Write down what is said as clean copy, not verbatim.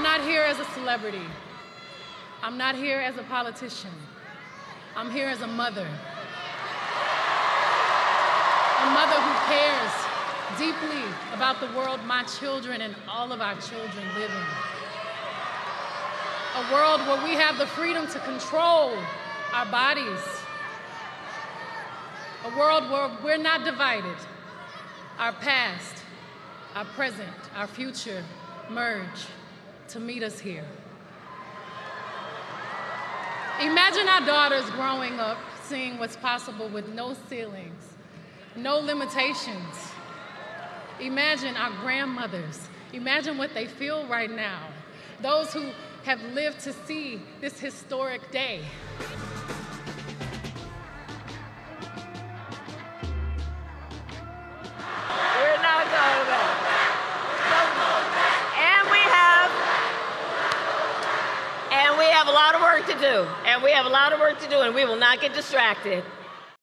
I'm not here as a celebrity. I'm not here as a politician. I'm here as a mother. A mother who cares deeply about the world my children and all of our children live in. A world where we have the freedom to control our bodies. A world where we're not divided. Our past, our present, our future merge to meet us here. Imagine our daughters growing up seeing what's possible with no ceilings, no limitations. Imagine our grandmothers. Imagine what they feel right now. Those who have lived to see this historic day. We have a lot of work to do, and we will not get distracted.